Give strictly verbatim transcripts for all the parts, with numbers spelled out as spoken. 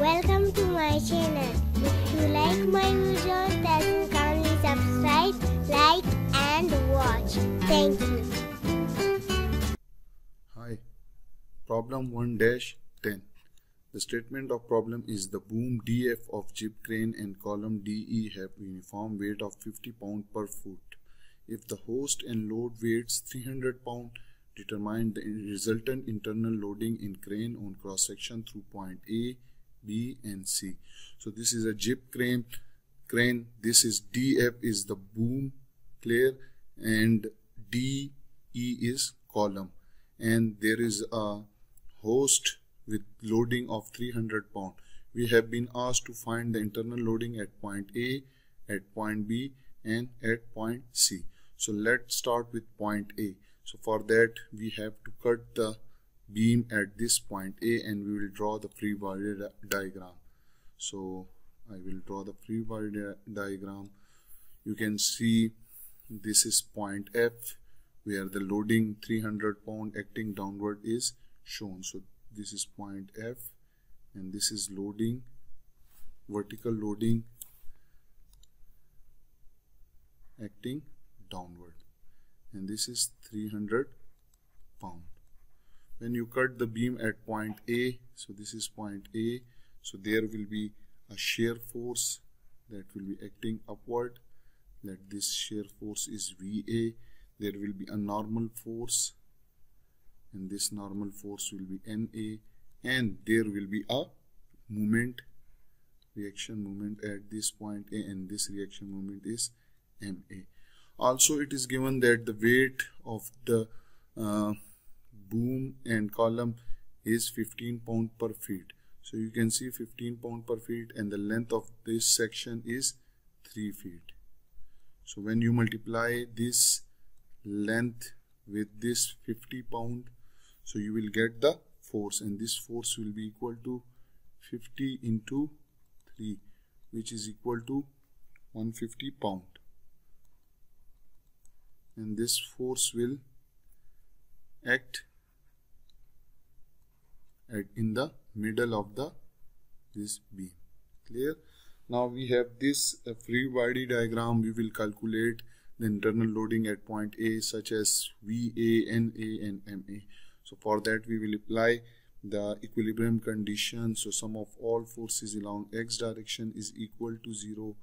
Welcome to my channel. If you like my videos, then kindly subscribe, like and watch. Thank you. Hi. Problem one dash ten. The statement of problem is the boom D F of jib crane and column D E have uniform weight of fifty pounds per foot. If the hoist and load weights three hundred pounds, determine the resultant internal loading in crane on cross section through point A, B and C. So this is a jib crane. Crane. This is D F is the boom, clear, and D E is column. And there is a hoist with loading of three hundred pounds. We have been asked to find the internal loading at point A, at point B and at point C. So let's start with point A. So for that we have to cut the beam at this point A and we will draw the free body diagram. So I will draw the free body di diagram. You can see this is point F where the loading three hundred pound acting downward is shown. So this is point F and this is loading, vertical loading acting downward, and this is three hundred pound. When you cut the beam at point A, so this is point A, so there will be a shear force that will be acting upward. Let this shear force is V A. There will be a normal force and this normal force will be N A, and there will be a moment, reaction moment at this point A, and this reaction moment is M A. Also it is given that the weight of the uh, boom and column is fifteen pounds per feet. So you can see fifteen pounds per feet, and the length of this section is three feet. So when you multiply this length with this fifty pound, so you will get the force, and this force will be equal to fifty into three, which is equal to one hundred fifty pound, and this force will act at in the middle of the this beam. Clear? Now we have this uh, free body diagram. We will calculate the internal loading at point A, such as V A, N A and M A. So for that we will apply the equilibrium condition. So sum of all forces along X direction is equal to zero,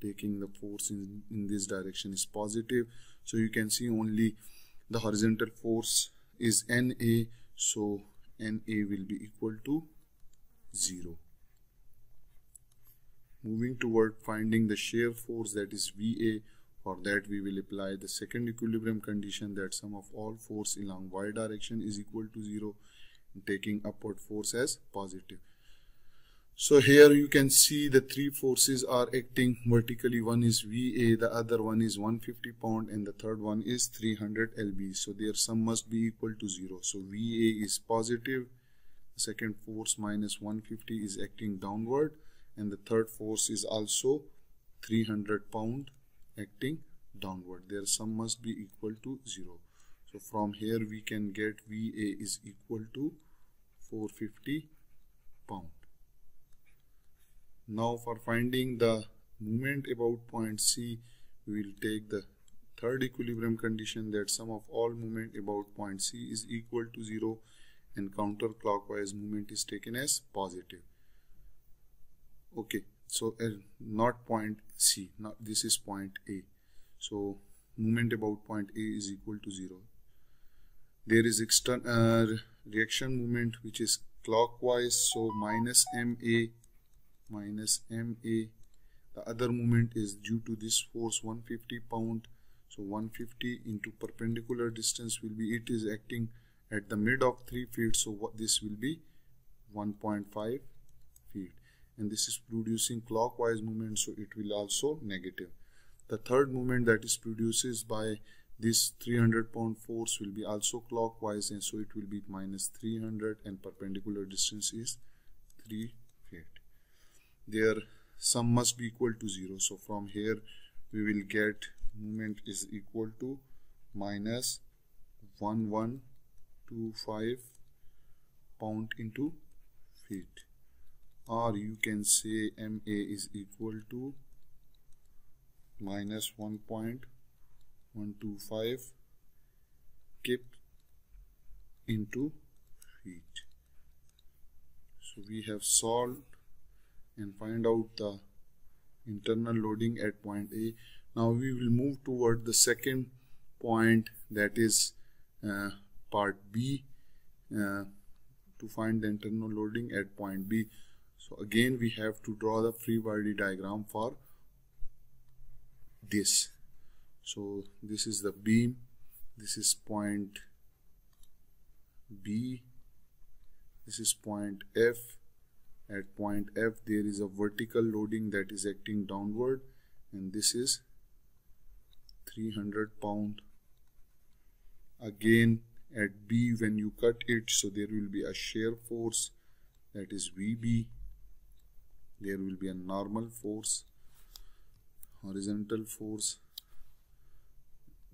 taking the force in, in this direction is positive. So you can see only the horizontal force is N A, so N A will be equal to zero. Moving toward finding the shear force, that is V A. For that we will apply the second equilibrium condition, that sum of all force along Y direction is equal to zero, taking upward force as positive. So here you can see the three forces are acting vertically. One is V A, the other one is one hundred fifty pound and the third one is three hundred pounds. So their sum must be equal to zero. So V A is positive, the second force minus one hundred fifty is acting downward, and the third force is also three hundred pound acting downward. Their sum must be equal to zero. So from here we can get V A is equal to four hundred fifty pound. Now for finding the moment about point C, we will take the third equilibrium condition, that sum of all moment about point C is equal to zero, and counterclockwise moment is taken as positive. Okay. So uh, not point C, not, this is point A. So moment about point A is equal to zero. There is external uh, reaction moment which is clockwise, so minus M A, minus M A. The other moment is due to this force one hundred fifty pound, so one hundred fifty into perpendicular distance will be, it is acting at the mid of three feet, so what this will be one point five feet. And this is producing clockwise movement, so it will also negative. The third movement that is produced by this three hundred pound force will be also clockwise, and so it will be minus three hundred, and perpendicular distance is three feet. Their sum must be equal to zero. So from here we will get movement is equal to minus eleven twenty-five pound into feet. or you can say M A is equal to minus one point one two five kept into feet. So we have solved and find out the internal loading at point A. Now we will move toward the second point, that is uh, part B, uh, to find the internal loading at point B. So again we have to draw the free body diagram for this. So this is the beam, this is point B, this is point F. At point F there is a vertical loading that is acting downward, and this is three hundred pound. Again at B, when you cut it, so there will be a shear force, that is V B. There will be a normal force, horizontal force.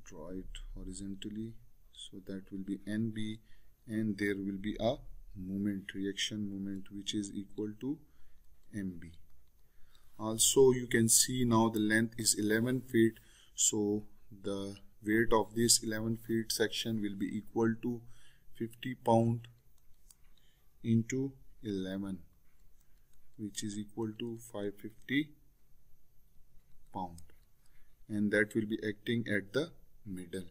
Draw it horizontally, so that will be N B, and there will be a moment, reaction moment, which is equal to M B. Also you can see now the length is eleven feet, so the weight of this eleven feet section will be equal to fifty pound into eleven, which is equal to five hundred fifty pound, and that will be acting at the middle.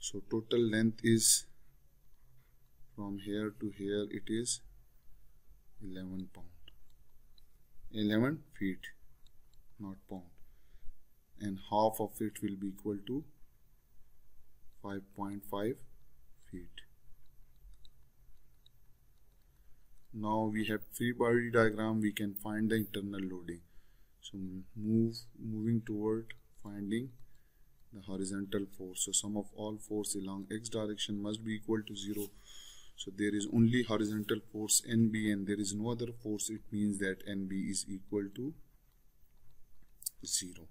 So total length is from here to here, it is eleven pound, eleven feet, not pound, and half of it will be equal to five point five feet. Now we have free body diagram, we can find the internal loading. So move moving toward finding the horizontal force. So sum of all force along x direction must be equal to zero. So there is only horizontal force N B and there is no other force. It means that N B is equal to zero.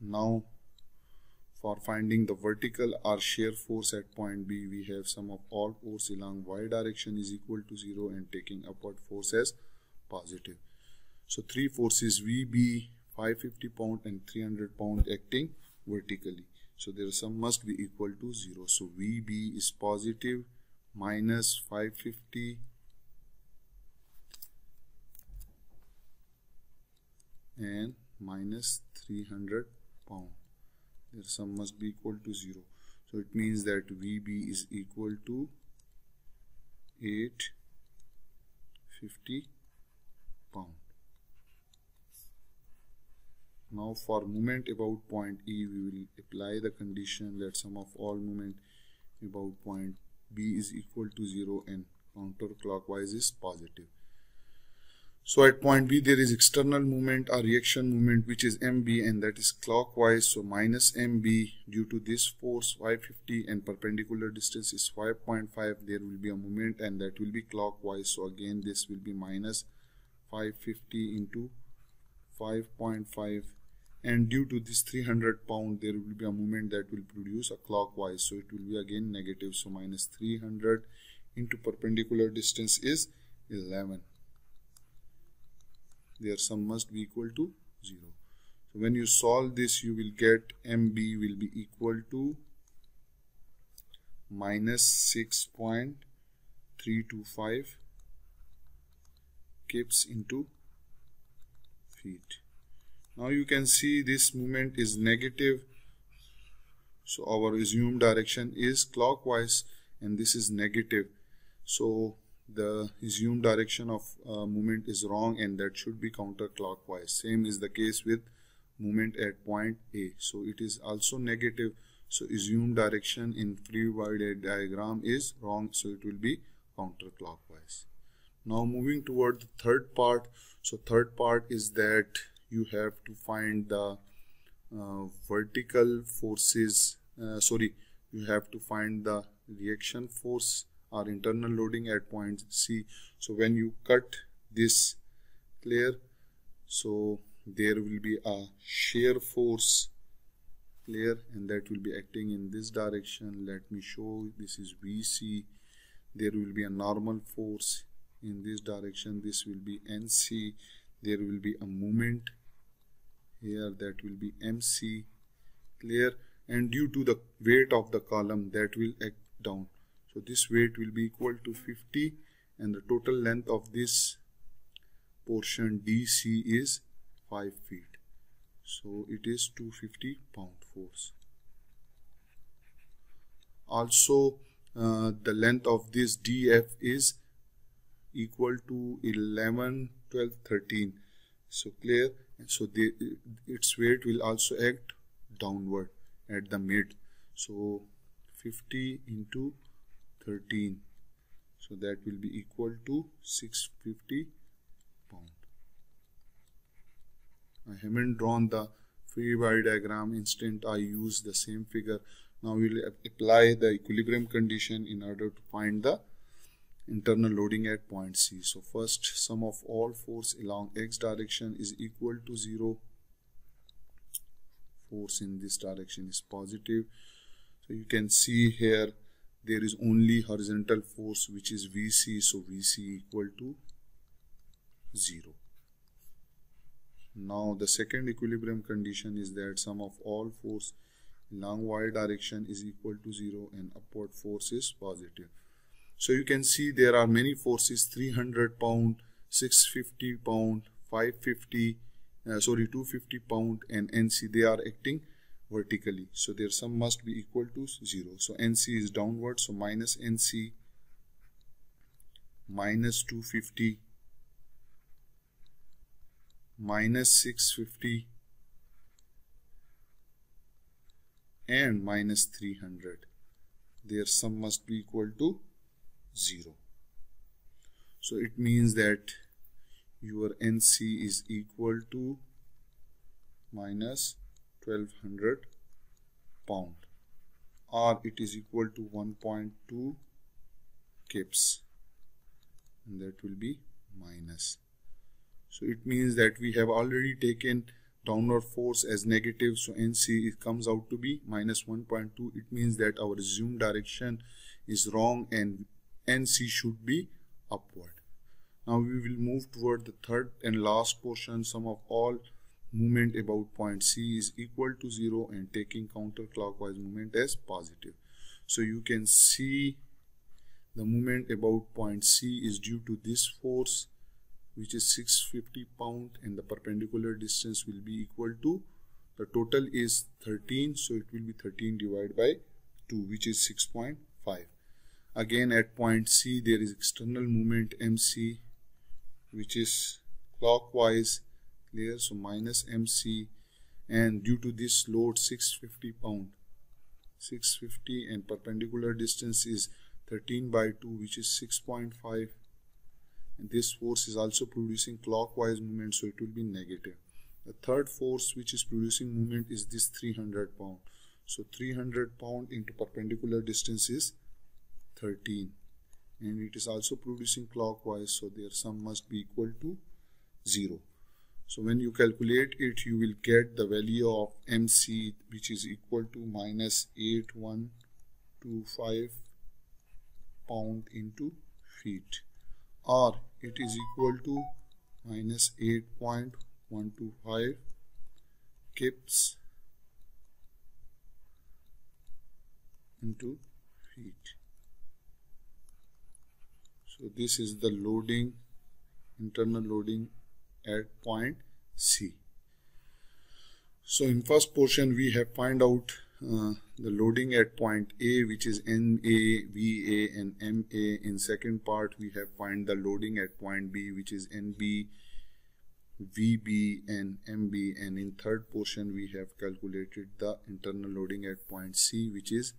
Now for finding the vertical or shear force at point B, we have sum of all force along y direction is equal to zero and taking upward force as positive. So three forces, V B, five hundred fifty pound and three hundred pound, acting vertically. So their sum must be equal to zero. So V B is positive minus five hundred fifty and minus three hundred pound. Their sum must be equal to zero. So it means that V B is equal to eight hundred fifty pound. Now for moment about point E, we will apply the condition that sum of all moment about point B is equal to zero and counterclockwise is positive. So at point B there is external movement or reaction movement, which is M B, and that is clockwise, so minus M B. Due to this force five hundred fifty and perpendicular distance is five point five, there will be a movement and that will be clockwise. So again this will be minus five hundred fifty into five point five, and due to this three hundred pound there will be a movement that will produce a clockwise, so it will be again negative. So minus three hundred into perpendicular distance is eleven. Their sum must be equal to zero. So when you solve this, you will get M B will be equal to minus six point three two five kips into feet. Now you can see this movement is negative, so our assumed direction is clockwise and this is negative, so the assumed direction of uh, movement is wrong and that should be counterclockwise. Same is the case with movement at point A, so it is also negative, so assumed direction in free body diagram is wrong, so it will be counterclockwise. Now moving toward the third part. So third part is that you have to find the uh, vertical forces, uh, sorry, you have to find the reaction force or internal loading at point C. So when you cut this layer, so there will be a shear force layer and that will be acting in this direction. Let me show, this is V C, there will be a normal force in this direction. This will be N C. There will be a moment here, that will be M C. Clear? And due to the weight of the column, that will act down. So this weight will be equal to fifty, and the total length of this portion D C is five feet. So it is two hundred fifty pound force. Also, uh, the length of this D F is equal to eleven, twelve, thirteen. So clear? And so they, its weight will also act downward at the mid. So fifty into thirteen, so that will be equal to six hundred fifty pound. I haven't drawn the free body diagram. Instead, I use the same figure. Now we will apply the equilibrium condition in order to find the internal loading at point C. So first, sum of all force along x direction is equal to zero. Force in this direction is positive. So you can see here there is only horizontal force, which is V C. So V C equal to zero. Now the second equilibrium condition is that sum of all force along y direction is equal to zero and upward force is positive. So you can see there are many forces: three hundred pound, six hundred fifty pound, five hundred fifty, uh, sorry, two hundred fifty pound and N C. They are acting vertically. So their sum must be equal to zero. So N C is downward. So minus N C, minus two hundred fifty, minus six hundred fifty, and minus three hundred. Their sum must be equal to zero. So it means that your N C is equal to minus twelve hundred pound, or it is equal to one point two kips, and that will be minus. So it means that we have already taken downward force as negative, so N C it comes out to be minus one point two. It means that our assumed direction is wrong and N C should be upward. Now we will move toward the third and last portion. Sum of all movement about point C is equal to zero and taking counterclockwise movement as positive. So you can see the movement about point C is due to this force, which is six hundred fifty pound, and the perpendicular distance will be equal to, the total is thirteen, so it will be thirteen divided by two, which is six point five. Again, at point C there is external movement M C, which is clockwise. Clear? So minus M C, and due to this load six hundred fifty pound, six hundred fifty, and perpendicular distance is thirteen by two, which is six point five, and this force is also producing clockwise movement, so it will be negative. The third force which is producing movement is this three hundred pound. So three hundred pound into perpendicular distance is thirteen, and it is also producing clockwise, so their sum must be equal to zero. So when you calculate it, you will get the value of M C, which is equal to minus eight thousand one hundred twenty-five pound into feet, or it is equal to minus eight point one two five kips into feet. So this is the loading, internal loading at point C. So in first portion we have find out uh, the loading at point A, which is N A, V A and M A. In second part we have find the loading at point B, which is N B, V B and M B, and in third portion we have calculated the internal loading at point C, which is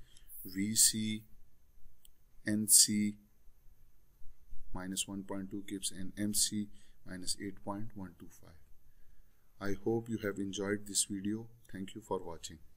V C, N C minus one point two kips and M C minus eight point one two five. I hope you have enjoyed this video. Thank you for watching.